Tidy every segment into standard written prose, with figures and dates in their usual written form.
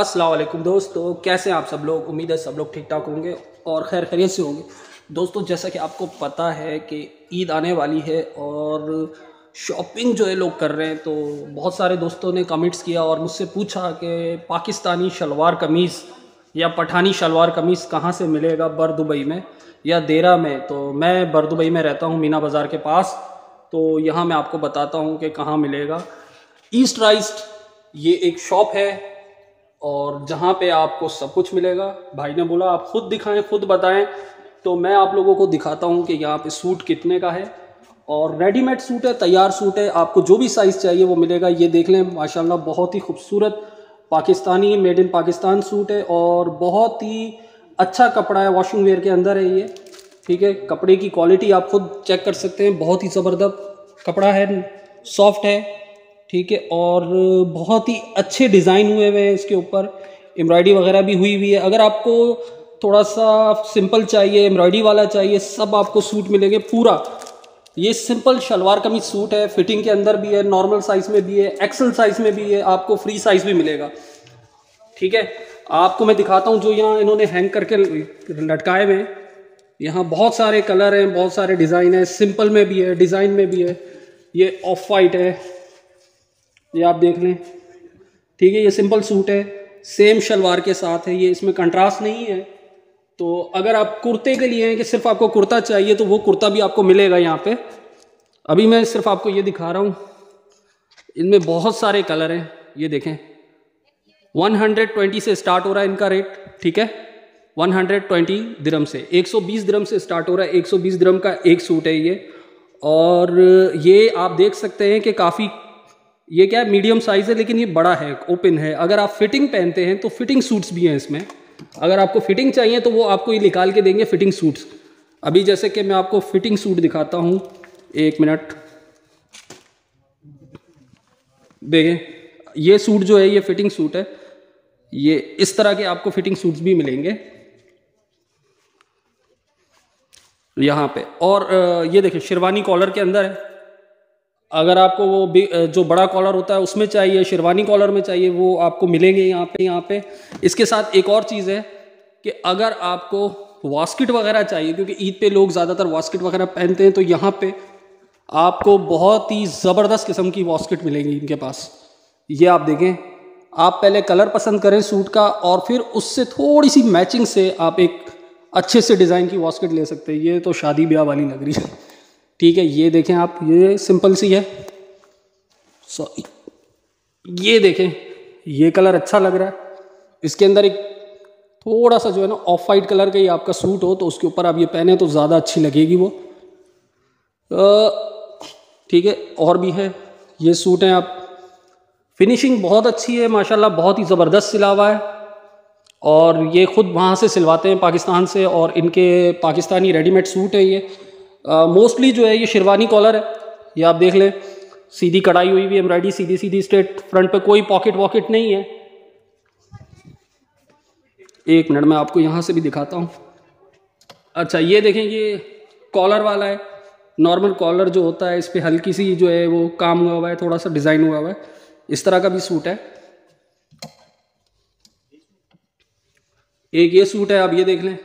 अस्सलाम वालेकुम दोस्तों, कैसे हैं आप सब लोग। उम्मीद है सब लोग ठीक ठाक होंगे और खैर खैरियत से होंगे। दोस्तों जैसा कि आपको पता है कि ईद आने वाली है और शॉपिंग जो है लोग कर रहे हैं, तो बहुत सारे दोस्तों ने कमेंट्स किया और मुझसे पूछा कि पाकिस्तानी शलवार कमीज़ या पठानी शलवार कमीज़ कहाँ से मिलेगा, बुर दुबई में या देरा में। तो मैं बुर दुबई में रहता हूँ, मीना बाज़ार के पास। तो यहाँ मैं आपको बताता हूँ कि कहाँ मिलेगा। ईस्ट राइज ये एक शॉप है और जहाँ पे आपको सब कुछ मिलेगा। भाई ने बोला आप खुद दिखाएं, खुद बताएं, तो मैं आप लोगों को दिखाता हूँ कि यहाँ पे सूट कितने का है। और रेडीमेड सूट है, तैयार सूट है, आपको जो भी साइज़ चाहिए वो मिलेगा। ये देख लें, माशाल्लाह बहुत ही खूबसूरत Pakistani made in Pakistan suit है और बहुत ही अच्छा कपड़ा है, वॉशिंग वेयर के अंदर है ये। ठीक है, कपड़े की क्वालिटी आप खुद चेक कर सकते हैं, बहुत ही ज़बरदस्त कपड़ा है, सॉफ्ट है। ठीक है, और बहुत ही अच्छे डिज़ाइन हुए हुए हैं, इसके ऊपर एम्ब्रॉयडरी वगैरह भी हुई हुई है। अगर आपको थोड़ा सा सिंपल चाहिए, एम्ब्रॉयडरी वाला चाहिए, सब आपको सूट मिलेंगे पूरा। ये सिंपल शलवार कमीज सूट है, फिटिंग के अंदर भी है, नॉर्मल साइज़ में भी है, एक्सल साइज़ में भी है, आपको फ्री साइज़ भी मिलेगा। ठीक है, आपको मैं दिखाता हूँ जो यहाँ इन्होंने हैंग करके लटकाए हुए हैं। यहाँ बहुत सारे कलर हैं, बहुत सारे डिज़ाइन हैं, सिंपल में भी है, डिज़ाइन में भी है। ये ऑफ वाइट है, ये आप देख लें। ठीक है, ये सिंपल सूट है, सेम शलवार के साथ है, ये इसमें कंट्रास्ट नहीं है। तो अगर आप कुर्ते के लिए हैं कि सिर्फ आपको कुर्ता चाहिए तो वो कुर्ता भी आपको मिलेगा यहाँ पे। अभी मैं सिर्फ आपको ये दिखा रहा हूँ, इनमें बहुत सारे कलर हैं। ये देखें, 120 से स्टार्ट हो रहा है इनका रेट। ठीक है, 120 दिरहम से, 120 दिरहम से स्टार्ट हो रहा है। 120 दिरहम का एक सूट है ये। और ये आप देख सकते हैं कि काफ़ी, ये क्या है, मीडियम साइज़ है, लेकिन ये बड़ा है, ओपन है। अगर आप फिटिंग पहनते हैं तो फिटिंग सूट्स भी हैं इसमें। अगर आपको फिटिंग चाहिए तो वो आपको ये निकाल के देंगे, फिटिंग सूट्स। अभी जैसे कि मैं आपको फिटिंग सूट दिखाता हूँ, एक मिनट देखें। ये सूट जो है ये फिटिंग सूट है, ये इस तरह के आपको फिटिंग सूट्स भी मिलेंगे यहाँ पे। और ये देखिए शेरवानी कॉलर के अंदर है। अगर आपको वो जो बड़ा कॉलर होता है उसमें चाहिए, शेरवानी कॉलर में चाहिए, वो आपको मिलेंगे यहाँ पे। इसके साथ एक और चीज़ है कि अगर आपको वास्केट वगैरह चाहिए, क्योंकि ईद पे लोग ज़्यादातर वास्केट वगैरह पहनते हैं, तो यहाँ पे आपको बहुत ही ज़बरदस्त किस्म की वास्केट मिलेंगी इनके पास। ये आप देखें, आप पहले कलर पसंद करें सूट का और फिर उससे थोड़ी सी मैचिंग से आप एक अच्छे से डिज़ाइन की वास्केट ले सकते हैं। ये तो शादी ब्याह वाली लग रही है। ठीक है, ये देखें आप, ये सिंपल सी है। सॉरी, ये देखें, ये कलर अच्छा लग रहा है। इसके अंदर एक थोड़ा सा जो है ना ऑफ वाइट कलर का ये आपका सूट हो तो उसके ऊपर आप ये पहने तो ज़्यादा अच्छी लगेगी वो। ठीक है, और भी है ये सूट हैं। आप फिनिशिंग बहुत अच्छी है माशाल्लाह, बहुत ही ज़बरदस्त सिला हुआ है। और ये ख़ुद वहाँ से सिलवाते हैं पाकिस्तान से, और इनके पाकिस्तानी रेडीमेड सूट है ये। मोस्टली जो है ये शेरवानी कॉलर है, ये आप देख लें, सीधी कढ़ाई हुई भी, एम्ब्रॉयडरी सीधी सीधी स्ट्रेट, फ्रंट पे कोई पॉकेट वॉकेट नहीं है। एक मिनट में आपको यहाँ से भी दिखाता हूँ। अच्छा, ये देखें, ये कॉलर वाला है, नॉर्मल कॉलर जो होता है, इस पर हल्की सी जो है वो काम हुआ हुआ है, थोड़ा सा डिज़ाइन हुआ हुआ है, इस तरह का भी सूट है। एक ये सूट है, आप ये देख लें।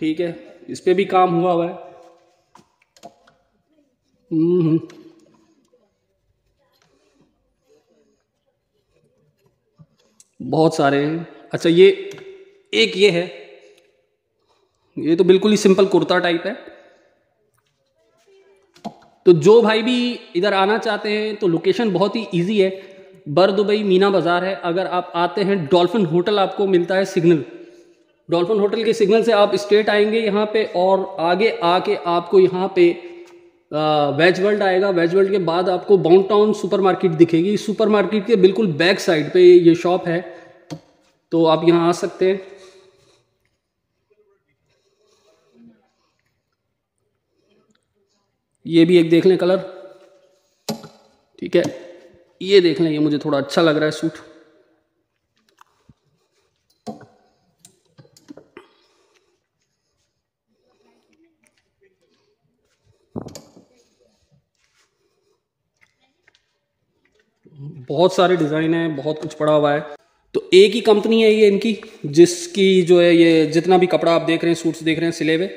ठीक है, इस पे भी काम हुआ हुआ है। बहुत सारे हैं। अच्छा, ये एक ये है, ये तो बिल्कुल ही सिंपल कुर्ता टाइप है। तो जो भाई भी इधर आना चाहते हैं तो लोकेशन बहुत ही इजी है, बुर दुबई मीना बाज़ार है। अगर आप आते हैं डॉल्फिन होटल आपको मिलता है सिग्नल, डॉल्फिन होटल के सिग्नल से आप स्ट्रेट आएंगे यहाँ पे और आगे आके आपको यहाँ पे वेज वर्ल्ड आएगा। वेज वर्ल्ड के बाद आपको बाउंटाउन सुपरमार्केट दिखेगी। सुपरमार्केट के बिल्कुल बैक साइड पे ये शॉप है, तो आप यहाँ आ सकते हैं। ये भी एक देख लें कलर, ठीक है, ये देख लें, ये मुझे थोड़ा अच्छा लग रहा है सूट। बहुत सारे डिज़ाइन हैं, बहुत कुछ पड़ा हुआ है। एक ही कंपनी है ये इनकी, जिसकी जो है ये जितना भी कपड़ा आप देख रहे हैं, सूट्स देख रहे हैं सिले हुए,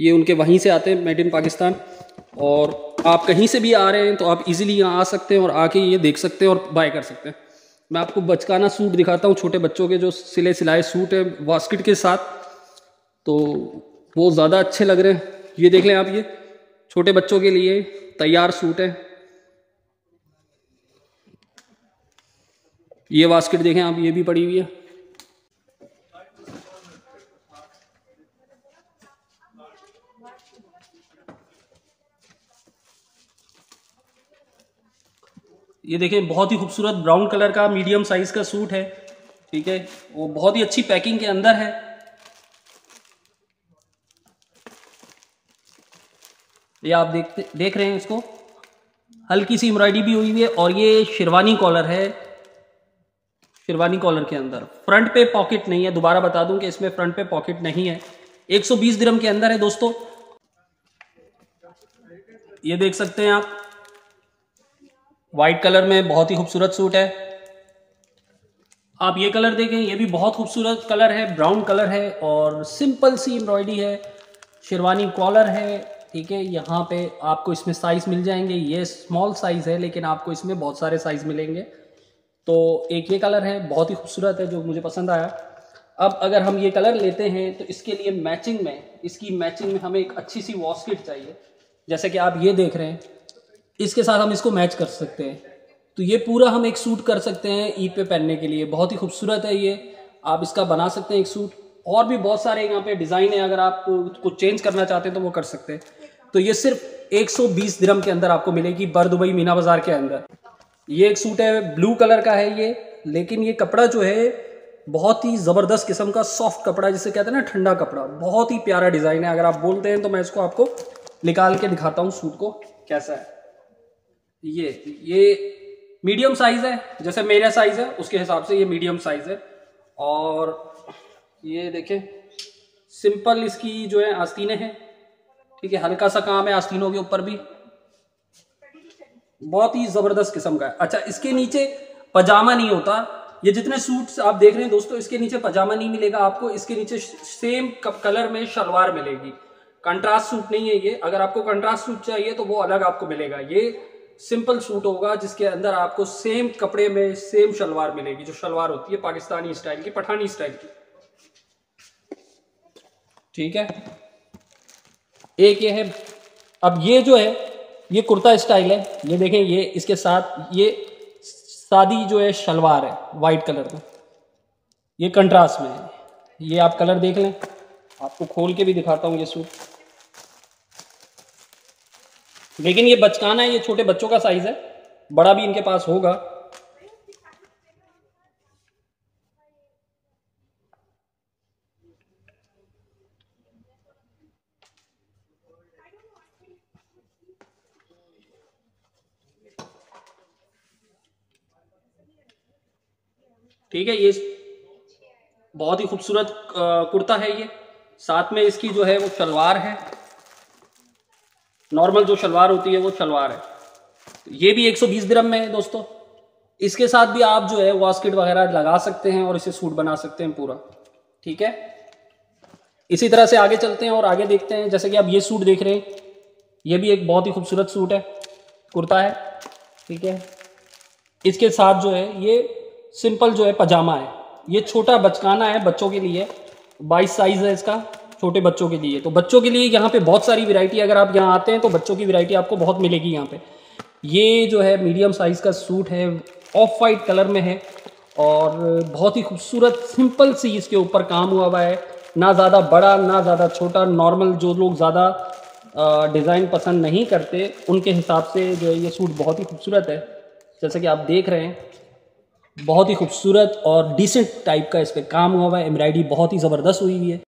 ये उनके वहीं से आते हैं, मेड इन पाकिस्तान। और आप कहीं से भी आ रहे हैं तो आप इजीली यहाँ आ सकते हैं और आके ये देख सकते हैं और बाय कर सकते हैं। मैं आपको बचकाना सूट दिखाता हूँ, छोटे बच्चों के जो सिले सिलाए सूट है वास्केट के साथ, तो वो ज़्यादा अच्छे लग रहे हैं। ये देख लें आप, ये छोटे बच्चों के लिए तैयार सूट है। ये बास्केट देखें आप, ये भी पड़ी हुई है। ये देखें, बहुत ही खूबसूरत ब्राउन कलर का मीडियम साइज का सूट है, ठीक है, वो बहुत ही अच्छी पैकिंग के अंदर है। ये आप देख रहे हैं, इसको हल्की सी एम्ब्रॉयडरी भी हुई है। और ये शेरवानी कॉलर है, शेरवानी कॉलर के अंदर फ्रंट पे पॉकेट नहीं है। दोबारा बता दूं कि इसमें फ्रंट पे पॉकेट नहीं है। 120 दिरहम के अंदर है दोस्तों। ये देख सकते हैं आप, वाइट कलर में बहुत ही खूबसूरत सूट है। आप ये कलर देखें, ये भी बहुत खूबसूरत कलर है, ब्राउन कलर है और सिंपल सी एम्ब्रॉयडरी है, शेरवानी कॉलर है, ठीक है। यहाँ पे आपको इसमें साइज मिल जाएंगे, ये स्मॉल साइज है लेकिन आपको इसमें बहुत सारे साइज मिलेंगे। तो एक ये कलर है, बहुत ही खूबसूरत है, जो मुझे पसंद आया। अब अगर हम ये कलर लेते हैं तो इसके लिए मैचिंग में, इसकी मैचिंग में हमें एक अच्छी सी वॉस्केट चाहिए। जैसे कि आप ये देख रहे हैं, इसके साथ हम इसको मैच कर सकते हैं, तो ये पूरा हम एक सूट कर सकते हैं ईद पे पहनने के लिए। बहुत ही खूबसूरत है ये, आप इसका बना सकते हैं एक सूट। और भी बहुत सारे यहाँ पे डिज़ाइन है, अगर आप कुछ चेंज करना चाहते हैं तो वो कर सकते हैं। तो ये सिर्फ 120 दिरहम के अंदर आपको मिलेगी बर दुबई मीना बाज़ार के अंदर। ये एक सूट है, ब्लू कलर का है ये, लेकिन ये कपड़ा जो है बहुत ही ज़बरदस्त किस्म का सॉफ्ट कपड़ा, जिसे कहते हैं ना ठंडा कपड़ा, बहुत ही प्यारा डिज़ाइन है। अगर आप बोलते हैं तो मैं इसको आपको निकाल के दिखाता हूँ सूट को कैसा है। ये मीडियम साइज़ है, जैसे मेरा साइज़ है उसके हिसाब से ये मीडियम साइज़ है। और ये देखें, सिंपल इसकी जो है आस्तीनें हैं, ठीक है, हल्का सा काम है आस्तीनों के ऊपर भी, बहुत ही ज़बरदस्त किस्म का है। अच्छा, इसके नीचे पजामा नहीं होता। ये जितने सूट्स आप देख रहे हैं दोस्तों, इसके नीचे पजामा नहीं मिलेगा आपको, इसके नीचे सेम कलर में शलवार मिलेगी। कंट्रास्ट सूट नहीं है ये, अगर आपको कंट्रास्ट सूट चाहिए तो वो अलग आपको मिलेगा। ये सिंपल सूट होगा जिसके अंदर आपको सेम कपड़े में सेम शलवार मिलेगी, जो शलवार होती है पाकिस्तानी स्टाइल की, पठानी स्टाइल की, ठीक है। एक ये है। अब ये जो है ये कुर्ता स्टाइल है, ये देखें, ये इसके साथ ये सादी जो है शलवार है वाइट कलर में, ये कंट्रास्ट में है। ये आप कलर देख लें, आपको खोल के भी दिखाता हूँ ये सूट। लेकिन ये बचकाना है, ये छोटे बच्चों का साइज है, बड़ा भी इनके पास होगा। ठीक है, ये बहुत ही खूबसूरत कुर्ता है ये, साथ में इसकी जो है वो शलवार है, नॉर्मल जो शलवार होती है वो शलवार है। ये भी 120 दिरहम में है दोस्तों। इसके साथ भी आप जो है वास्केट वगैरह लगा सकते हैं और इसे सूट बना सकते हैं पूरा, ठीक है। इसी तरह से आगे चलते हैं और आगे देखते हैं, जैसे कि आप ये सूट देख रहे हैं, ये भी एक बहुत ही खूबसूरत सूट है, कुर्ता है, ठीक है। इसके साथ जो है ये सिंपल जो है पजामा है, ये छोटा बचकाना है बच्चों के लिए, 22 साइज़ है इसका, छोटे बच्चों के लिए। तो बच्चों के लिए यहाँ पे बहुत सारी वैरायटी, अगर आप यहाँ आते हैं तो बच्चों की वैरायटी आपको बहुत मिलेगी यहाँ पे। ये जो है मीडियम साइज़ का सूट है, ऑफ वाइट कलर में है और बहुत ही खूबसूरत सिंपल सी इसके ऊपर काम हुआ हुआ है, ना ज़्यादा बड़ा ना ज़्यादा छोटा। नॉर्मल जो लोग ज़्यादा डिज़ाइन पसंद नहीं करते उनके हिसाब से जो है ये सूट बहुत ही खूबसूरत है। जैसे कि आप देख रहे हैं, बहुत ही खूबसूरत और डिसेंट टाइप का इस पर काम हुआ हुआ है, एम्ब्रॉयडरी बहुत ही ज़बरदस्त हुई है।